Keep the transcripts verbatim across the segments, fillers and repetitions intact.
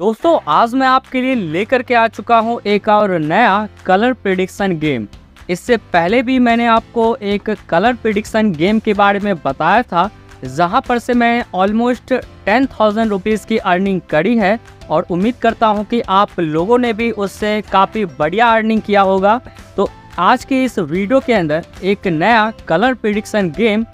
दोस्तों आज मैं आपके लिए लेकर के आ चुका हूं एक और नया कलर प्रेडिक्शन गेम। इससे पहले भी मैंने आपको एक कलर प्रेडिक्शन गेम के बारे में बताया था, जहां पर से मैं ऑलमोस्ट टेन थाउजेंड रुपीज़ की अर्निंग करी है और उम्मीद करता हूं कि आप लोगों ने भी उससे काफ़ी बढ़िया अर्निंग किया होगा। तो आज की इस वीडियो के अंदर एक नया कलर प्रेडिक्शन गेम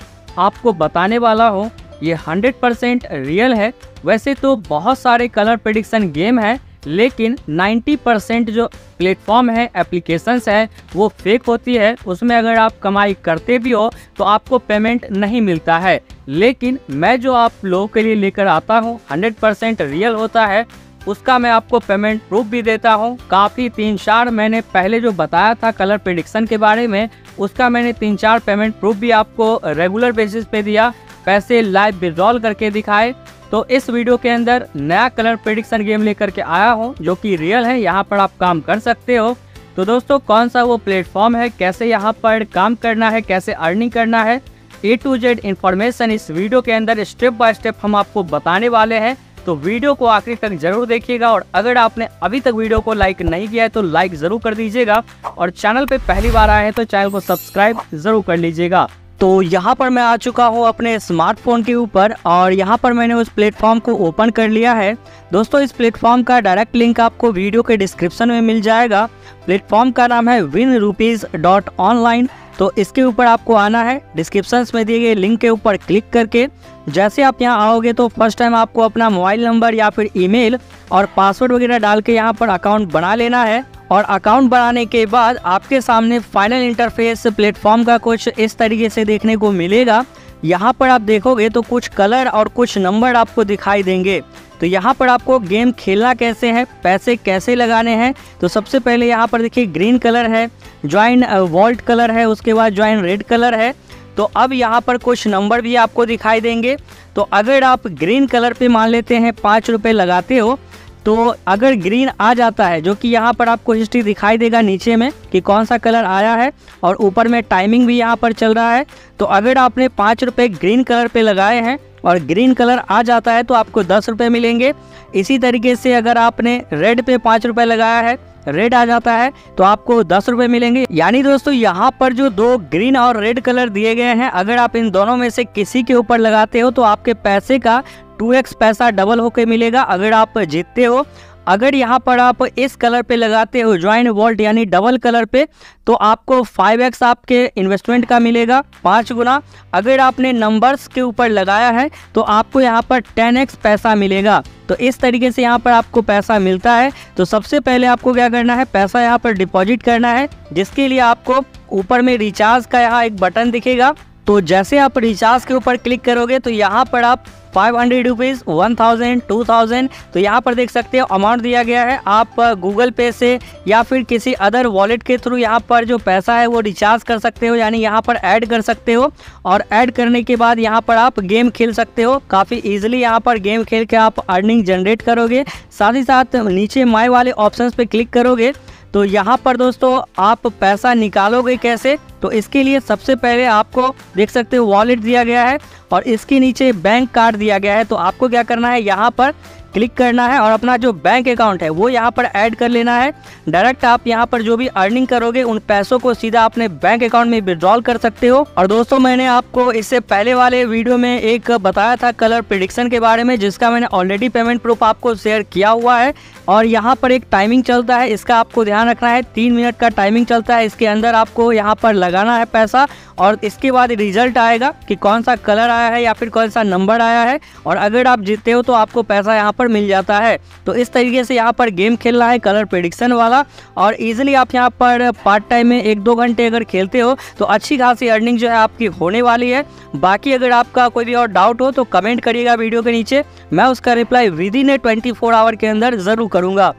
आपको बताने वाला हूँ। ये हंड्रेड परसेंट रियल है। वैसे तो बहुत सारे कलर प्रेडिक्शन गेम हैं, लेकिन नब्बे परसेंट जो प्लेटफॉर्म है, एप्लीकेशंस है, वो फेक होती है। उसमें अगर आप कमाई करते भी हो तो आपको पेमेंट नहीं मिलता है। लेकिन मैं जो आप लोगों के लिए लेकर आता हूँ हंड्रेड परसेंट रियल होता है। उसका मैं आपको पेमेंट प्रूफ भी देता हूँ। काफ़ी तीन चार मैंने पहले जो बताया था कलर प्रेडिक्शन के बारे में, उसका मैंने तीन चार पेमेंट प्रूफ भी आपको रेगुलर बेसिस पे दिया, पैसे लाइव विड्रॉल करके दिखाए। तो इस वीडियो के अंदर नया कलर प्रेडिक्शन गेम लेकर के आया हूँ जो कि रियल है, यहाँ पर आप काम कर सकते हो। तो दोस्तों कौन सा वो प्लेटफॉर्म है, कैसे यहाँ पर काम करना है, कैसे अर्निंग करना है, ए टू जेड इन्फॉर्मेशन इस वीडियो के अंदर स्टेप बाय स्टेप हम आपको बताने वाले हैं। तो वीडियो को आखिर तक जरूर देखिएगा और अगर आपने अभी तक वीडियो को लाइक नहीं किया है तो लाइक ज़रूर कर दीजिएगा और चैनल पे पहली बार आए हैं तो चैनल को सब्सक्राइब ज़रूर कर लीजिएगा। तो यहाँ पर मैं आ चुका हूँ अपने स्मार्टफोन के ऊपर और यहाँ पर मैंने उस प्लेटफॉर्म को ओपन कर लिया है। दोस्तों इस प्लेटफॉर्म का डायरेक्ट लिंक आपको वीडियो के डिस्क्रिप्शन में मिल जाएगा। प्लेटफॉर्म का नाम है विन रुपीज डॉट ऑनलाइन। तो इसके ऊपर आपको आना है, डिस्क्रिप्शन में दिए गए लिंक के ऊपर क्लिक करके। जैसे आप यहाँ आओगे तो फर्स्ट टाइम आपको अपना मोबाइल नंबर या फिर ईमेल और पासवर्ड वगैरह डाल के यहाँ पर अकाउंट बना लेना है। और अकाउंट बनाने के बाद आपके सामने फाइनल इंटरफेस प्लेटफॉर्म का कुछ इस तरीके से देखने को मिलेगा। यहाँ पर आप देखोगे तो कुछ कलर और कुछ नंबर आपको दिखाई देंगे। तो यहाँ पर आपको गेम खेलना कैसे है, पैसे कैसे लगाने हैं। तो सबसे पहले यहाँ पर देखिए ग्रीन कलर है, ज्वाइन वॉल्ट कलर है, उसके बाद ज्वाइन रेड कलर है। तो अब यहाँ पर कुछ नंबर भी आपको दिखाई देंगे। तो अगर आप ग्रीन कलर पे मान लेते हैं पाँच रुपये लगाते हो तो अगर ग्रीन आ जाता है, जो कि यहाँ पर आपको हिस्ट्री दिखाई देगा नीचे में कि कौन सा कलर आया है और ऊपर में टाइमिंग भी यहाँ पर चल रहा है। तो अगर आपने पाँच रुपये ग्रीन कलर पे लगाए हैं और ग्रीन कलर आ जाता है तो आपको दस रुपये मिलेंगे। इसी तरीके से अगर आपने रेड पे पाँच रुपये लगाया है, रेड आ जाता है तो आपको दस रुपये मिलेंगे। यानी दोस्तों यहाँ पर जो दो ग्रीन और रेड कलर दिए गए हैं, अगर आप इन दोनों में से किसी के ऊपर लगाते हो तो आपके पैसे का टू एक्स पैसा डबल होके मिलेगा अगर आप जीतते हो। अगर यहाँ पर आप इस कलर पे लगाते हो ज्वाइन वॉल्ट यानी डबल कलर पे तो आपको फाइव एक्स आपके इन्वेस्टमेंट का मिलेगा, पाँच गुना। अगर आपने नंबर्स के ऊपर लगाया है तो आपको यहाँ पर टेन एक्स पैसा मिलेगा। तो इस तरीके से यहाँ पर आपको पैसा मिलता है। तो सबसे पहले आपको क्या करना है, पैसा यहाँ पर डिपॉजिट करना है, जिसके लिए आपको ऊपर में रिचार्ज का यहाँ एक बटन दिखेगा। तो जैसे आप रिचार्ज के ऊपर क्लिक करोगे तो यहाँ पर आप five hundred rupees, one thousand, two thousand तो यहाँ पर देख सकते हो अमाउंट दिया गया है। आप गूगल पे से या फिर किसी अदर वॉलेट के थ्रू यहाँ पर जो पैसा है वो रिचार्ज कर सकते हो, यानी यहाँ पर ऐड कर सकते हो। और ऐड करने के बाद यहाँ पर आप गेम खेल सकते हो। काफ़ी ईजिली यहाँ पर गेम खेल के आप अर्निंग जनरेट करोगे। साथ ही साथ नीचे माई वाले ऑप्शन पर क्लिक करोगे तो यहाँ पर दोस्तों आप पैसा निकालोगे कैसे, तो इसके लिए सबसे पहले आपको देख सकते हो वॉलेट दिया गया है और इसके नीचे बैंक कार्ड दिया गया है। तो आपको क्या करना है, यहाँ पर क्लिक करना है और अपना जो बैंक अकाउंट है वो यहाँ पर ऐड कर लेना है। डायरेक्ट आप यहाँ पर जो भी अर्निंग करोगे उन पैसों को सीधा अपने बैंक अकाउंट में विड्रॉल कर सकते हो। और दोस्तों मैंने आपको इससे पहले वाले वीडियो में एक बताया था कलर प्रेडिक्शन के बारे में, जिसका मैंने ऑलरेडी पेमेंट प्रूफ आपको शेयर किया हुआ है। और यहाँ पर एक टाइमिंग चलता है, इसका आपको ध्यान रखना है, तीन मिनट का टाइमिंग चलता है। इसके अंदर आपको यहाँ पर लगाना है पैसा और इसके बाद रिजल्ट आएगा कि कौन सा कलर आया है या फिर कौन सा नंबर आया है। और अगर आप जीतते हो तो आपको पैसा यहाँ पर मिल जाता है। तो इस तरीके से यहाँ पर गेम खेलना है कलर प्रेडिक्शन वाला। और ईजिली आप यहाँ पर पार्ट टाइम में एक दो घंटे अगर खेलते हो तो अच्छी खासी अर्निंग जो है आपकी होने वाली है। बाकी अगर आपका कोई भी और डाउट हो तो कमेंट करिएगा वीडियो के नीचे, मैं उसका reply within a twenty four hour के अंदर ज़रूर करूँगा।